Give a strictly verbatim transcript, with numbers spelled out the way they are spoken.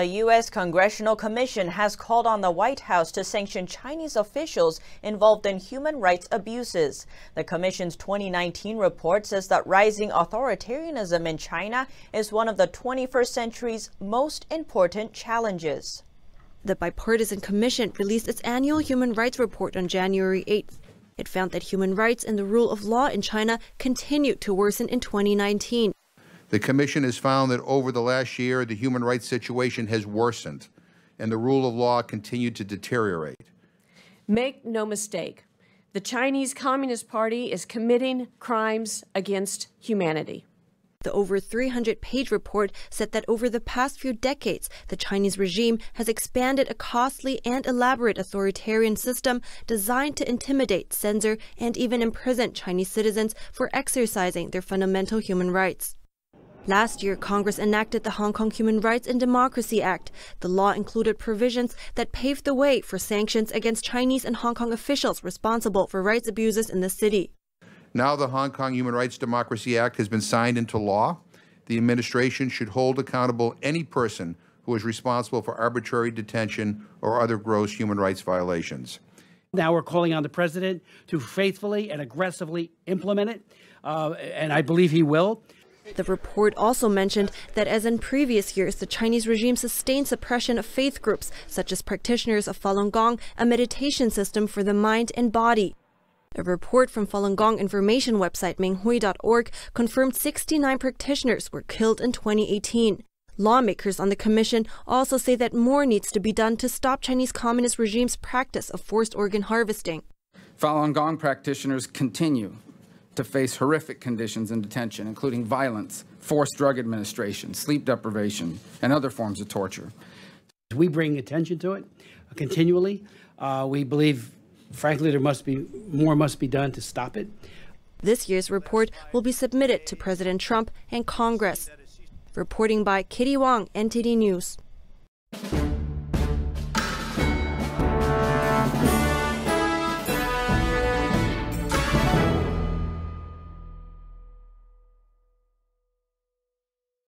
A U S Congressional Commission has called on the White House to sanction Chinese officials involved in human rights abuses. The Commission's twenty nineteen report says that rising authoritarianism in China is one of the twenty-first century's most important challenges. The bipartisan commission released its annual human rights report on January eighth. It found that human rights and the rule of law in China continued to worsen in twenty nineteen. The Commission has found that over the last year, the human rights situation has worsened and the rule of law continued to deteriorate. Make no mistake, the Chinese Communist Party is committing crimes against humanity. The over three hundred page report said that over the past few decades, the Chinese regime has expanded a costly and elaborate authoritarian system designed to intimidate, censor, and even imprison Chinese citizens for exercising their fundamental human rights. Last year, Congress enacted the Hong Kong Human Rights and Democracy Act. The law included provisions that paved the way for sanctions against Chinese and Hong Kong officials responsible for rights abuses in the city. Now the Hong Kong Human Rights Democracy Act has been signed into law. The administration should hold accountable any person who is responsible for arbitrary detention or other gross human rights violations. Now we're calling on the president to faithfully and aggressively implement it, uh, and I believe he will. The report also mentioned that, as in previous years, the Chinese regime sustained suppression of faith groups, such as practitioners of Falun Gong, a meditation system for the mind and body. A report from Falun Gong information website Minghui dot org confirmed sixty-nine practitioners were killed in twenty eighteen. Lawmakers on the commission also say that more needs to be done to stop Chinese Communist regime's practice of forced organ harvesting. Falun Gong practitioners continue to face horrific conditions in detention, including violence, forced drug administration, sleep deprivation, and other forms of torture. We bring attention to it continually. Uh, we believe, frankly, there must be more must be done to stop it. This year's report will be submitted to President Trump and Congress. Reporting by Kitty Wong, N T D News.